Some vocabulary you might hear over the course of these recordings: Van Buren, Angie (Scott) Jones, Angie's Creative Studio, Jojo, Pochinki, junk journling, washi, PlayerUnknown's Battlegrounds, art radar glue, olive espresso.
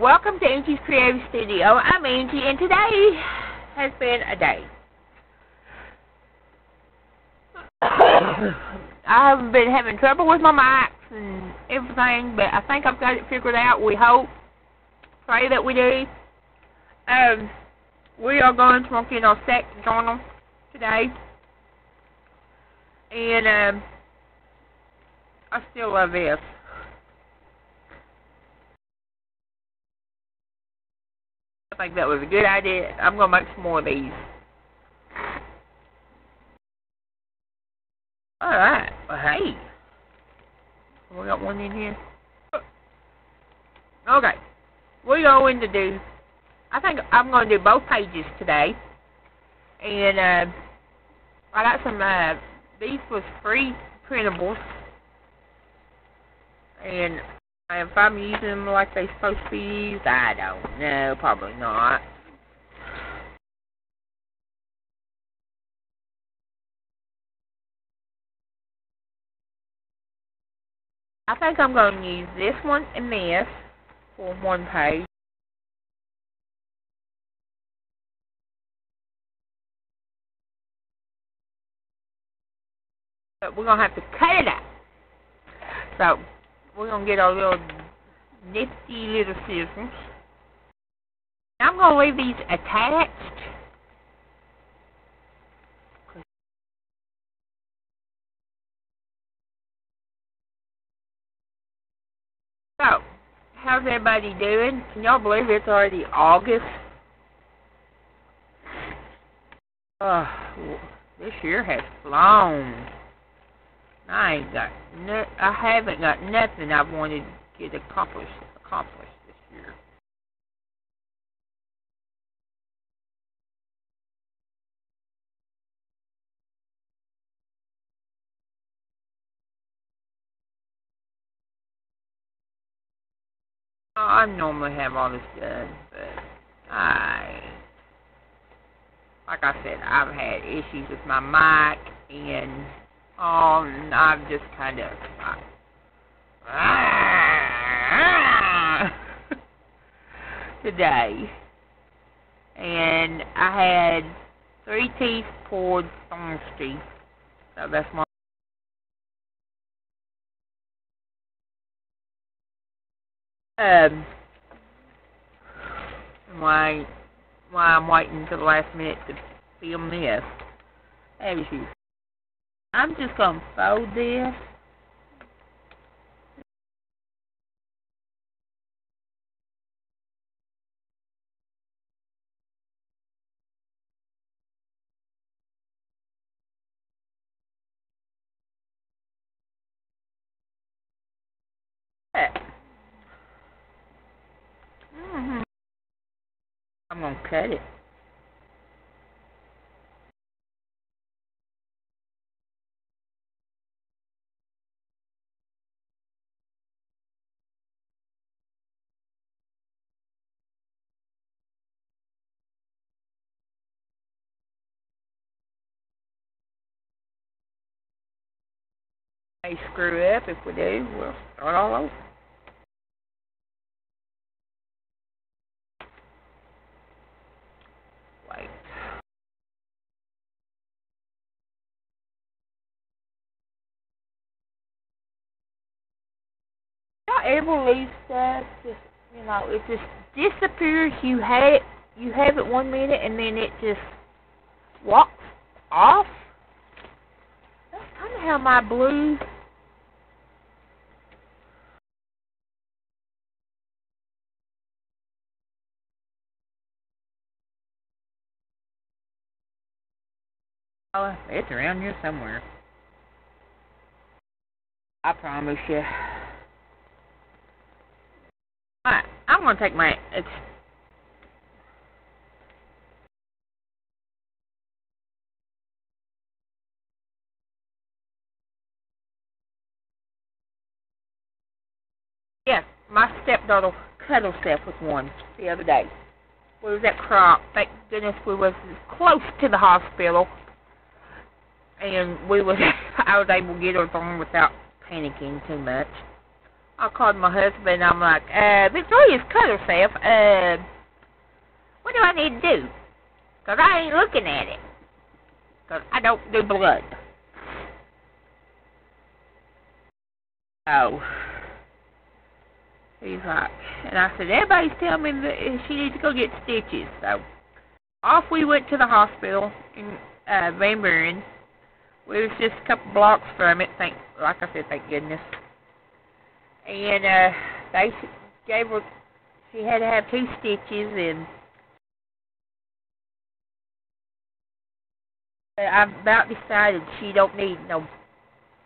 Welcome to Angie's Creative Studio. I'm Angie, and today has been a day. I've been having trouble with my mics and everything, but I think I've got it figured out. We hope, pray that we do. We are going to work in our second journal today, and I still love this. I think that was a good idea. I'm going to make some more of these. Alright, well, hey. We got one in here. Okay. We're going to do, I think I'm going to do both pages today. And I got some, these was free printables. And if I'm using them like they're supposed to be used, I don't know, probably not. I think I'm going to use this one and this for one page. But we're going to have to cut it up. So we're going to get our little nifty little scissors. I'm going to leave these attached. So, how's everybody doing? Can y'all believe it's already August? This year has flown. I haven't got nothing I wanted to get accomplished this year. I normally have all this done, but like I said, I've had issues with my mic and. I've just kind of today, and I had 3 teeth poured orange tea, so that's my. Why I'm waiting to the last minute to film this. Everything. I'm just going to fold this. I'm going to cut it. Screw up. If we do, we'll start all over. Wait. Y'all ever leave stuff just, you know, it just disappears. You have it one minute and then it just walks off. That's kind of how my blue. It's around here somewhere. I promise you. Alright, I'm going to take my. Yes, my stepdaughter cut herself with one the other day. We was at Crop. Thank goodness we was close to the hospital. And I was able to get her on without panicking too much. I called my husband. I'm like, Victoria's cut herself. What do I need to do? Because I ain't looking at it. Because I don't do blood. Oh. He's like, and I said, everybody's telling me that she needs to go get stitches. So off we went to the hospital in Van Buren. We was just a couple blocks from it. Like I said, thank goodness. And they gave her, she had to have 2 stitches, and I've about decided she don't need no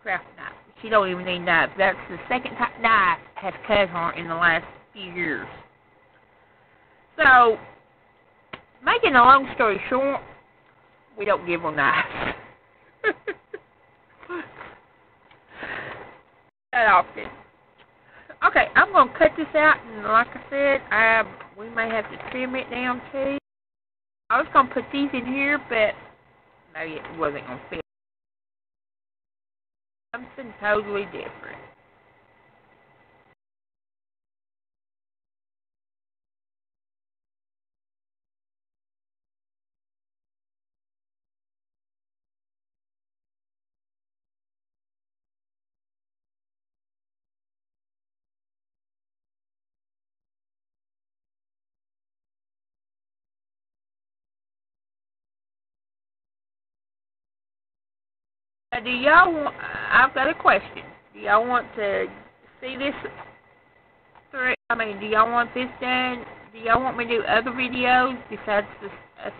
craft knife. She don't even need knives. That's the second knife has cut her in the last few years. So, making a long story short, we don't give her knives. That often. Okay, I'm going to cut this out, and like I said, we may have to trim it down, too. I was going to put these in here, but maybe it wasn't going to fit. Something totally different. Do y'all want, I've got a question. Do y'all want to see this through? I mean, do y'all want this done? Do y'all want me to do other videos besides this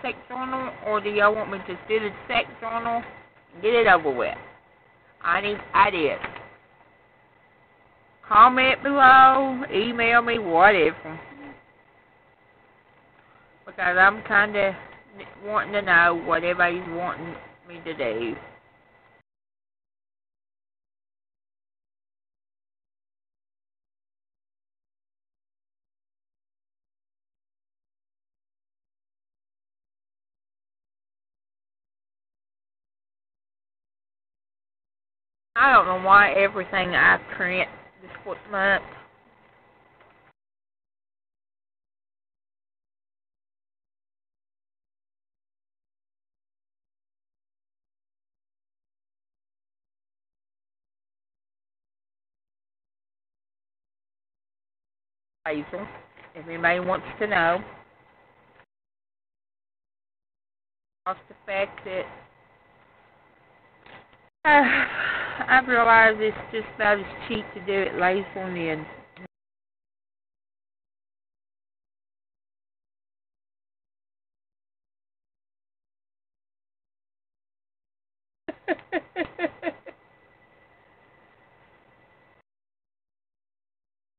sex journal? Or do y'all want me to just do the sex journal and get it over with? I need ideas. Comment below, email me, whatever. Because I'm kind of wanting to know what everybody's wanting me to do. I don't know why everything I print this 4th month. Hazel, if anybody wants to know. Plus the fact that I've realized it's just about as cheap to do it lasered in.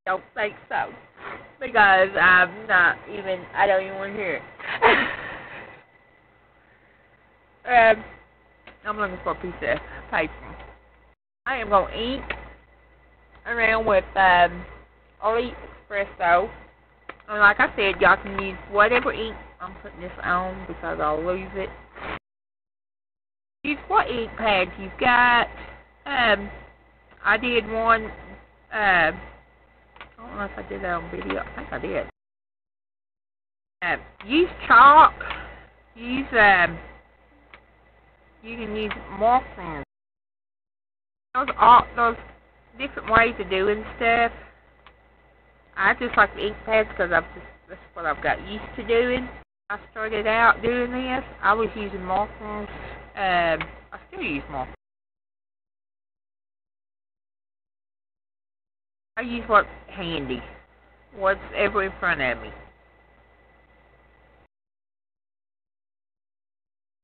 Don't think so. Because I don't even want to hear it. I'm looking for a piece of paper. I am going to ink around with olive espresso. And like I said, y'all can use whatever ink. I'm putting this on because I'll lose it. Use what ink pads you've got. I did one. I don't know if I did that on video. I think I did. Use chalk. Use... you can use markers. Those different ways of doing stuff. I just like the ink pads because that's what I've got used to doing. I started out doing this. I was using markers. I still use markers. I use what's handy, what's ever in front of me.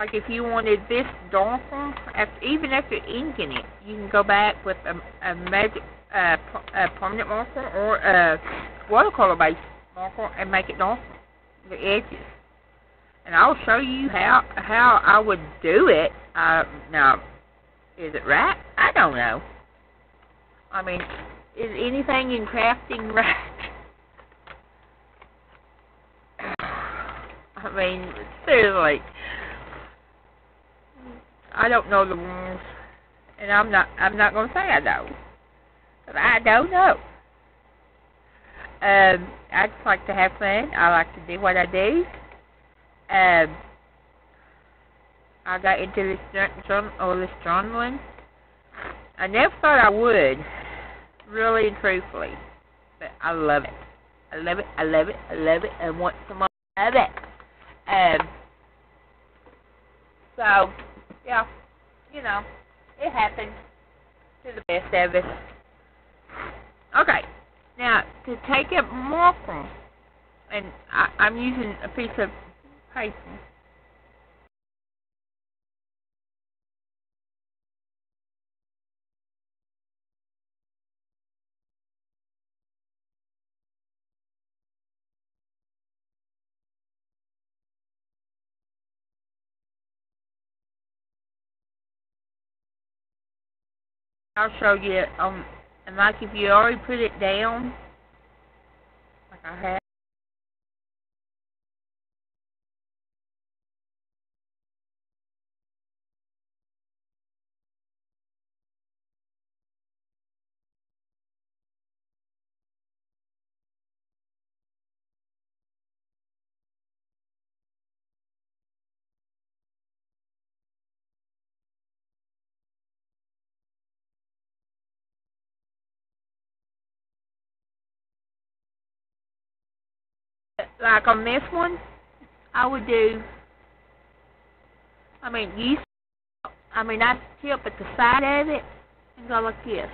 Like if you wanted this darker, even after inking it, you can go back with a magic permanent marker or a watercolor-based marker and make it darker, the edges. And I'll show you how I would do it. Now, is it right? I don't know. I mean, is anything in crafting right? I mean, seriously. I don't know the rules, and I'm not going to say I know, because I don't know. I just like to have fun. I like to do what I do. I got into this journaling. I never thought I would, really and truthfully, but I love it. I love it, I love it, I love it, and want some more of it. So, yeah, you know, it happens to the best of us. Okay, now, to take a marker, and I'm using a piece of paper. I'll show you, and like if you already put it down, like I have, like on this one, I would do, I tip at the side of it and go like this.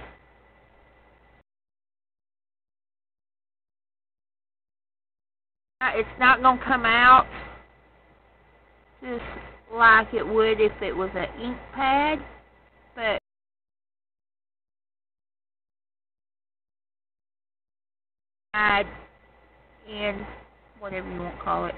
It's not going to come out just like it would if it was an ink pad, but I'd end, whatever you want to call it.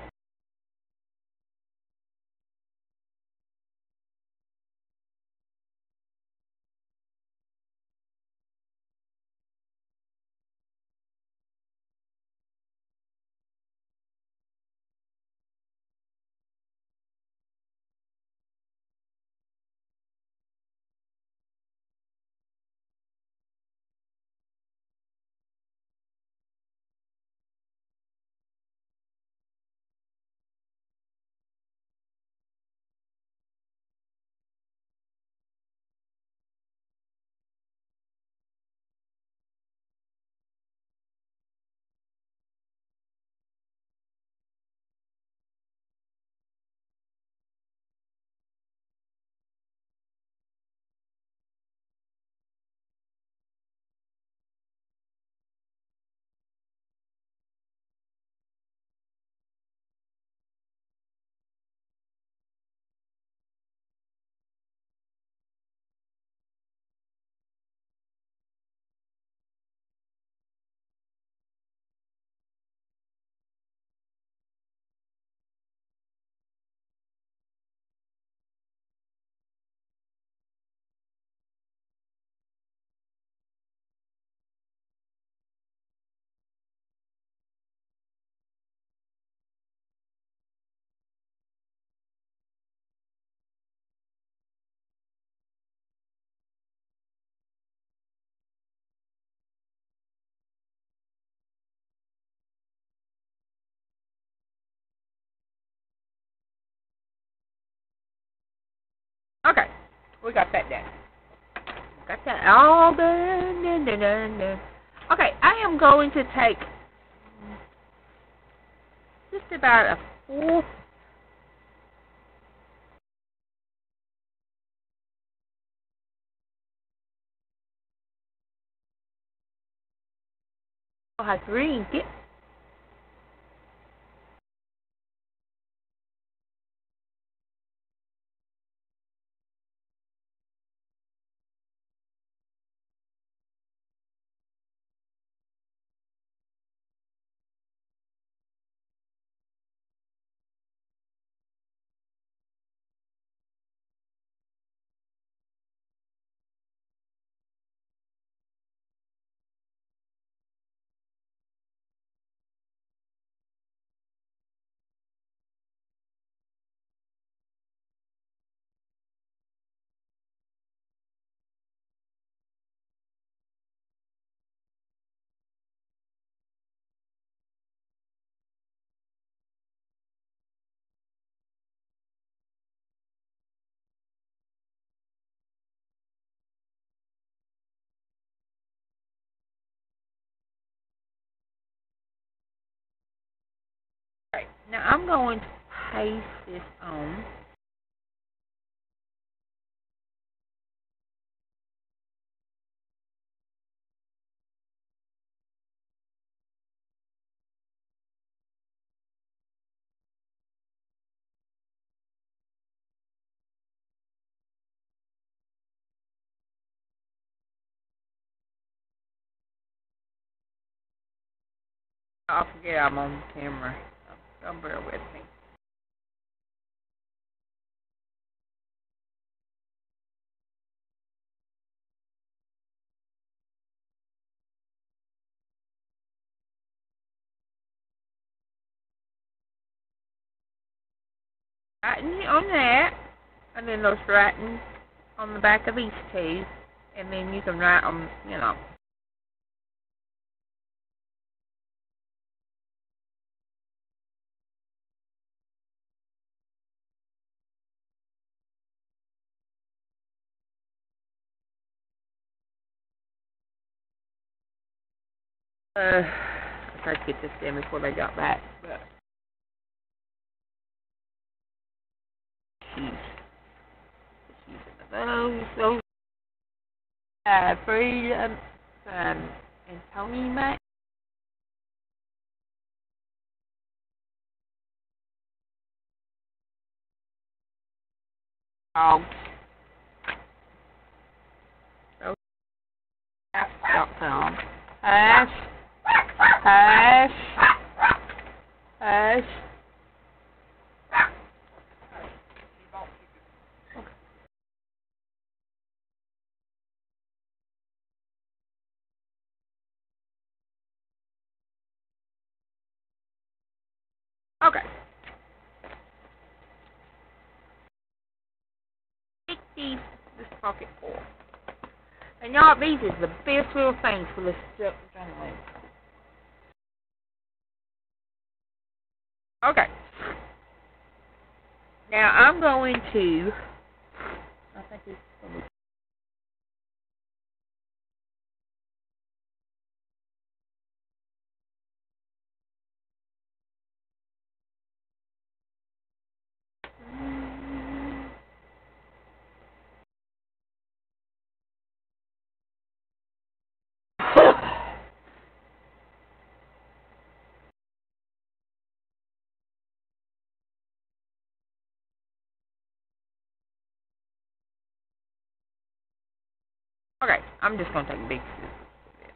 Okay, we got that done. Got that all done. Okay, I am going to take just about a full. I'll have to ring it. Now I'm going to paste this on. I forget I'm on camera, so don't bear with me. Writing on that, and then there's writing on the back of these two, and then you can write on, you know. I tried to get this in before they got back, but jeez. Those 3 and Tony Mac. Oh. Dogs.com. Hush. Okay. 50 this pocket full. And y'all, these is the best little things for this stuff. Okay. Now I'm going to. I think it's going to be. Okay, I'm just going to take big scissors for this.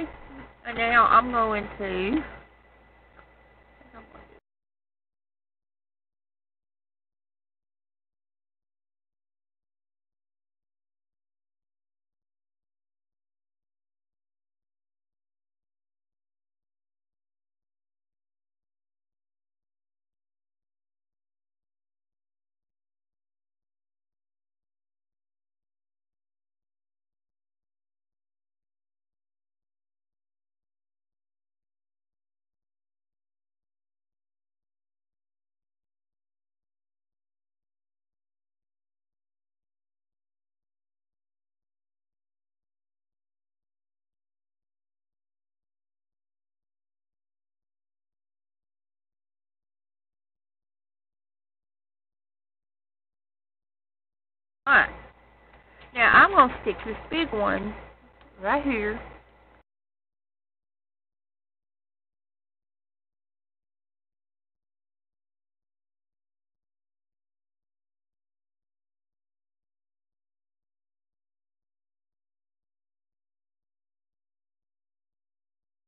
Okay, and now I'm going to... Alright, now I'm going to stick this big one right here.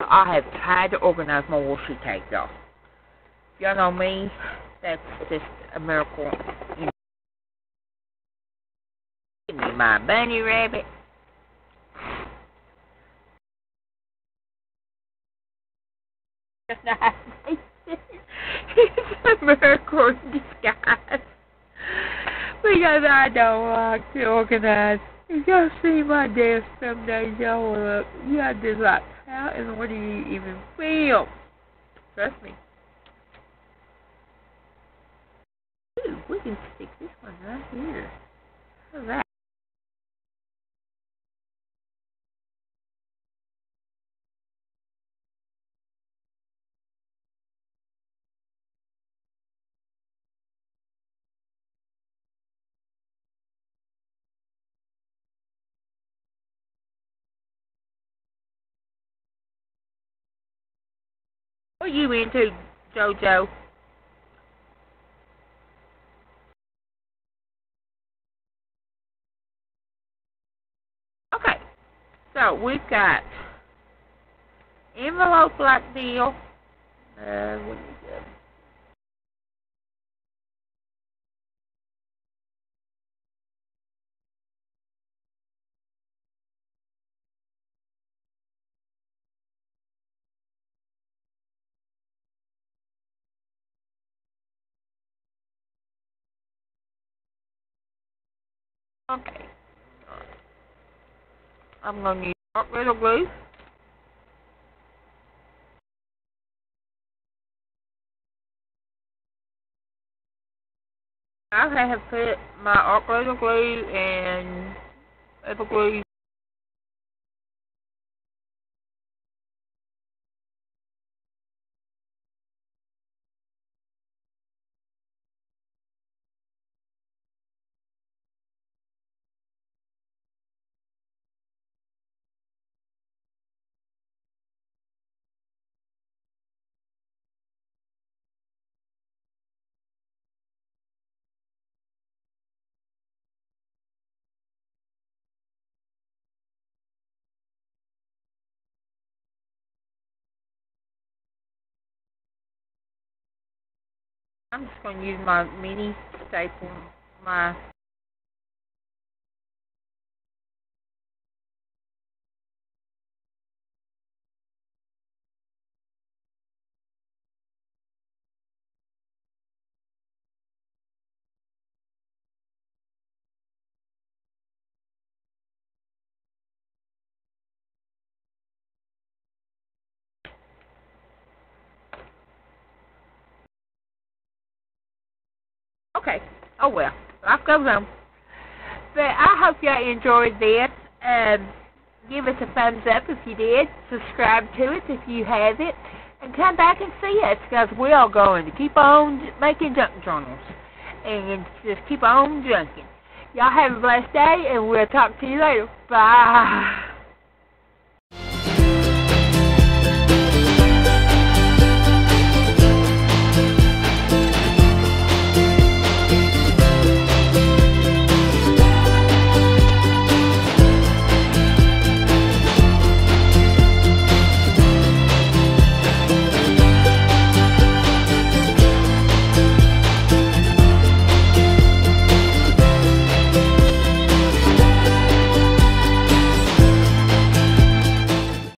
I have tried to organize my washi tape, y'all. Y'all know me, that's just a miracle. Give me my bunny rabbit. It's a miracle in disguise. Because I don't like to organize. You'll see my dad someday, y'all will. You are just like, how and what do you even feel? Trust me. Ooh, we can stick this one right here. How's that? What are you into, Jojo? Okay, so we've got envelope like deal. What do we do? Okay. I'm going to need art radar glue. I have put my art radar glue and paper glue. I'm just going to use my mini staple, my okay, oh well, life goes on. But I hope y'all enjoyed this. Give us a thumbs up if you did. Subscribe to it if you have it. And come back and see us, because we're all going to keep on making junk journals. And just keep on junking. Y'all have a blessed day, and we'll talk to you later. Bye.